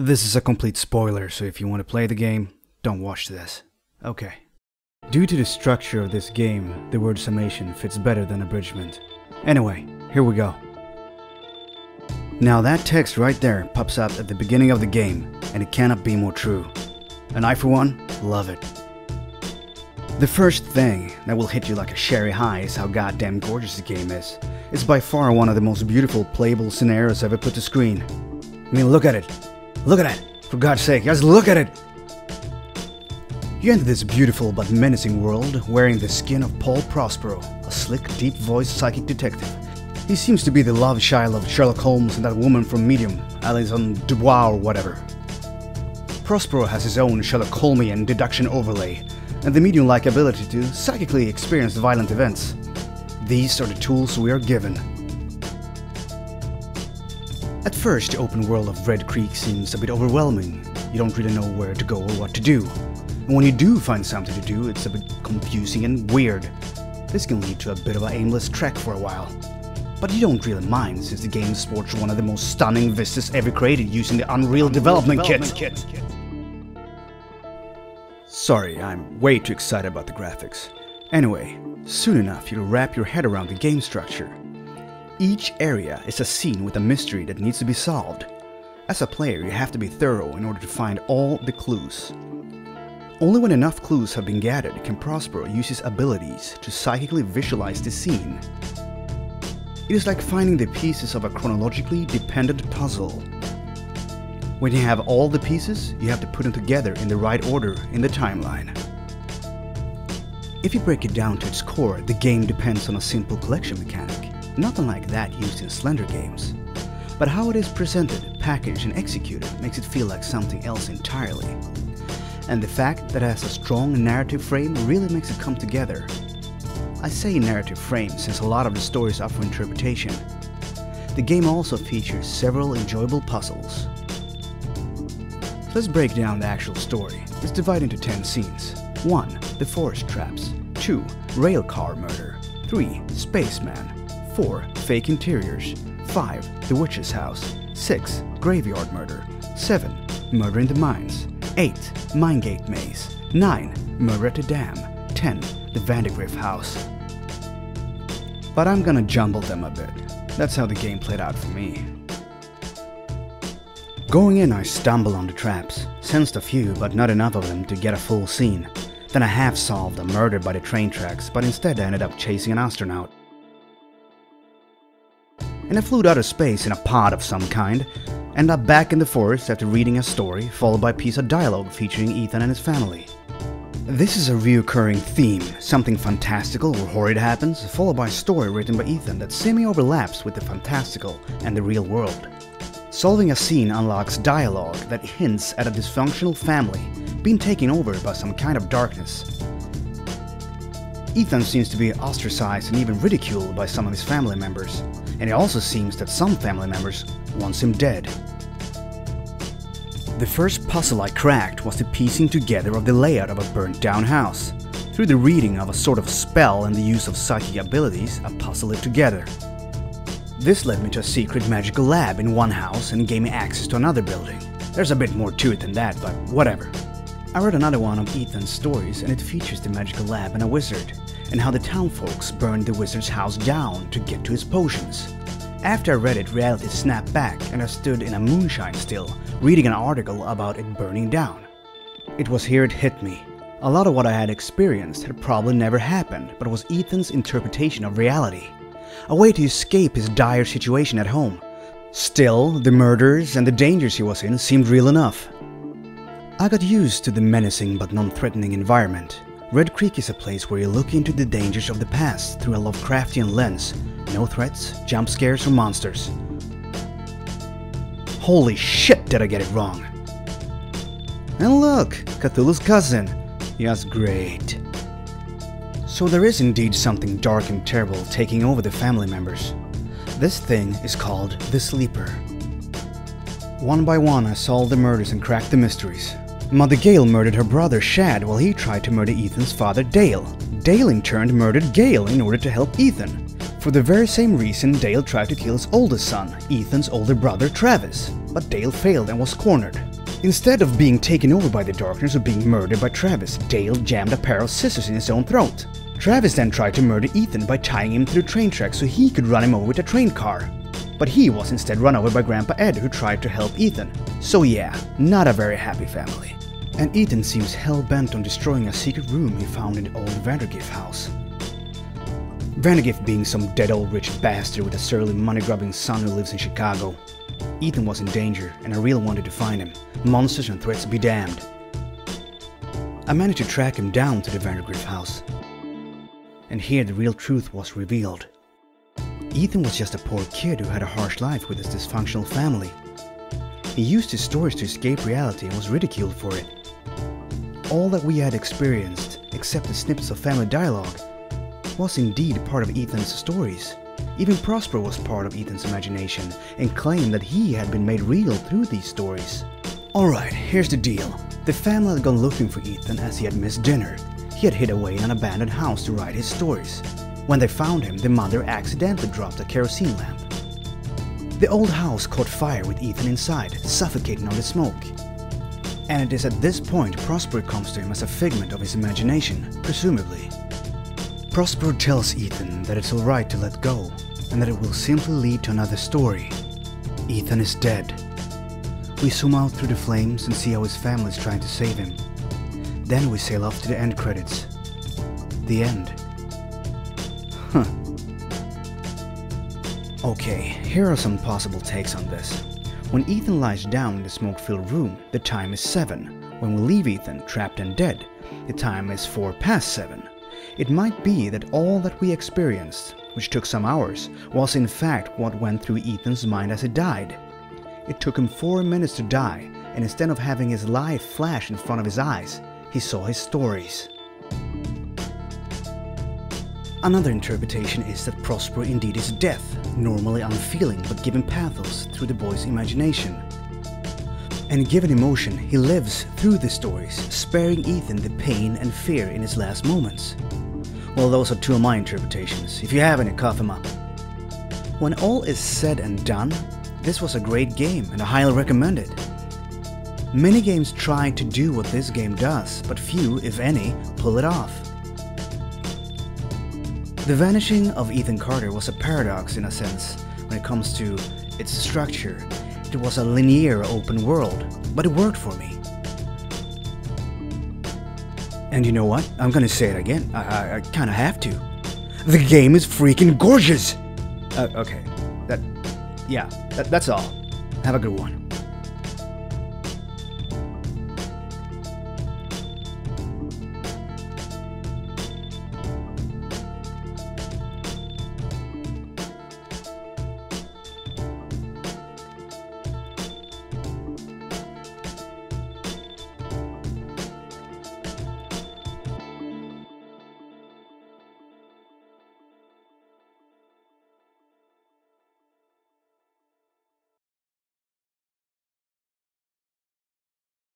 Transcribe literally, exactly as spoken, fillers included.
This is a complete spoiler, so if you want to play the game, don't watch this. Okay. Due to the structure of this game, the word summation fits better than abridgment. Anyway, here we go. Now that text right there pops up at the beginning of the game, and it cannot be more true. And I, for one, love it. The first thing that will hit you like a sherry high is how goddamn gorgeous the game is. It's by far one of the most beautiful playable scenarios ever put to screen. I mean, look at it. Look at it. For God's sake, just look at it. You enter this beautiful but menacing world wearing the skin of Paul Prospero, a slick, deep-voiced psychic detective. He seems to be the love child of Sherlock Holmes and that woman from Medium, Alison Dubois or whatever. Prospero has his own Sherlock Holmian deduction overlay, and the Medium-like ability to psychically experience violent events. These are the tools we are given. At first, the open world of Red Creek seems a bit overwhelming. You don't really know where to go or what to do. And when you do find something to do, it's a bit confusing and weird. This can lead to a bit of an aimless trek for a while. But you don't really mind, since the game sports one of the most stunning vistas ever created using the Unreal Development Kit. Sorry, I'm way too excited about the graphics. Anyway, soon enough you'll wrap your head around the game structure. Each area is a scene with a mystery that needs to be solved. As a player, you have to be thorough in order to find all the clues. Only when enough clues have been gathered can Prospero use his abilities to psychically visualize the scene. It is like finding the pieces of a chronologically dependent puzzle. When you have all the pieces, you have to put them together in the right order in the timeline. If you break it down to its core, the game depends on a simple collection mechanic, nothing like that used in Slender games. But how it is presented, packaged and executed makes it feel like something else entirely. And the fact that it has a strong narrative frame really makes it come together. I say narrative frame since a lot of the stories are for interpretation. The game also features several enjoyable puzzles. Let's break down the actual story. It's divided into ten scenes. one. The forest traps. two. Rail car murder. three. Spaceman. four. Fake interiors. five. The witch's house. six. Graveyard murder. seven. Murder in the mines. eight. Minegate maze. nine. Murder at the dam. ten. The Vandergrift house. But I'm gonna jumble them a bit. That's how the game played out for me. Going in, I stumble on the traps, sensed a few but not enough of them to get a full scene. Then I half-solved a murder by the train tracks, but instead I ended up chasing an astronaut. And I flew out of space in a pod of some kind, ended up back in the forest after reading a story, followed by a piece of dialogue featuring Ethan and his family. This is a reoccurring theme, something fantastical or horrid happens, followed by a story written by Ethan that semi-overlaps with the fantastical and the real world. Solving a scene unlocks dialogue that hints at a dysfunctional family being taken over by some kind of darkness. Ethan seems to be ostracized and even ridiculed by some of his family members, and it also seems that some family members wants him dead. The first puzzle I cracked was the piecing together of the layout of a burnt-down house. Through the reading of a sort of spell and the use of psychic abilities, I puzzled it together. This led me to a secret magical lab in one house and gave me access to another building. There's a bit more to it than that, but whatever. I read another one of Ethan's stories, and it features the magical lab and a wizard, and how the townfolks burned the wizard's house down to get to his potions. After I read it, reality snapped back and I stood in a moonshine still, reading an article about it burning down. It was here it hit me. A lot of what I had experienced had probably never happened, but it was Ethan's interpretation of reality. A way to escape his dire situation at home. Still, the murders and the dangers he was in seemed real enough. I got used to the menacing but non-threatening environment. Red Creek is a place where you look into the dangers of the past through a Lovecraftian lens. No threats, jump scares, or monsters. Holy shit, did I get it wrong! And look, Cthulhu's cousin. Yes, great. So there is indeed something dark and terrible taking over the family members. This thing is called the Sleeper. One by one, I solved the murders and cracked the mysteries. Mother Gail murdered her brother Shad while he tried to murder Ethan's father Dale. Dale in turn murdered Gail in order to help Ethan. For the very same reason Dale tried to kill his oldest son, Ethan's older brother Travis, but Dale failed and was cornered. Instead of being taken over by the darkness or being murdered by Travis, Dale jammed a pair of scissors in his own throat. Travis then tried to murder Ethan by tying him to the train track so he could run him over with a train car. But he was instead run over by Grandpa Ed, who tried to help Ethan. So yeah, not a very happy family. And Ethan seems hell-bent on destroying a secret room he found in the old Vandergrift house. Vandergrift being some dead old rich bastard with a surly money-grubbing son who lives in Chicago. Ethan was in danger, and I really wanted to find him. Monsters and threats be damned. I managed to track him down to the Vandergrift house. And here the real truth was revealed. Ethan was just a poor kid who had a harsh life with his dysfunctional family. He used his stories to escape reality and was ridiculed for it. All that we had experienced, except the snippets of family dialogue, was indeed part of Ethan's stories. Even Prospero was part of Ethan's imagination and claimed that he had been made real through these stories. Alright, here's the deal. The family had gone looking for Ethan as he had missed dinner. He had hid away in an abandoned house to write his stories. When they found him, the mother accidentally dropped a kerosene lamp. The old house caught fire with Ethan inside, suffocating on the smoke. And it is at this point Prospero comes to him as a figment of his imagination, presumably. Prospero tells Ethan that it's alright to let go, and that it will simply lead to another story. Ethan is dead. We zoom out through the flames and see how his family is trying to save him. Then we sail off to the end credits. The end. Huh. Okay, here are some possible takes on this. When Ethan lies down in the smoke-filled room, the time is seven. When we leave Ethan, trapped and dead, the time is four past seven. It might be that all that we experienced, which took some hours, was in fact what went through Ethan's mind as he died. It took him four minutes to die, and instead of having his life flash in front of his eyes, he saw his stories. Another interpretation is that Prospero indeed is death, normally unfeeling but given pathos through the boy's imagination. And given emotion, he lives through the stories, sparing Ethan the pain and fear in his last moments. Well, those are two of my interpretations. If you have any, cough them up. When all is said and done, this was a great game and I highly recommend it. Many games try to do what this game does, but few, if any, pull it off. The Vanishing of Ethan Carter was a paradox in a sense, when it comes to its structure. It was a linear open world, but it worked for me. And you know what? I'm gonna say it again, I, I, I kinda have to. The game is freaking gorgeous! Uh, okay, that, yeah, that, that's all. Have a good one.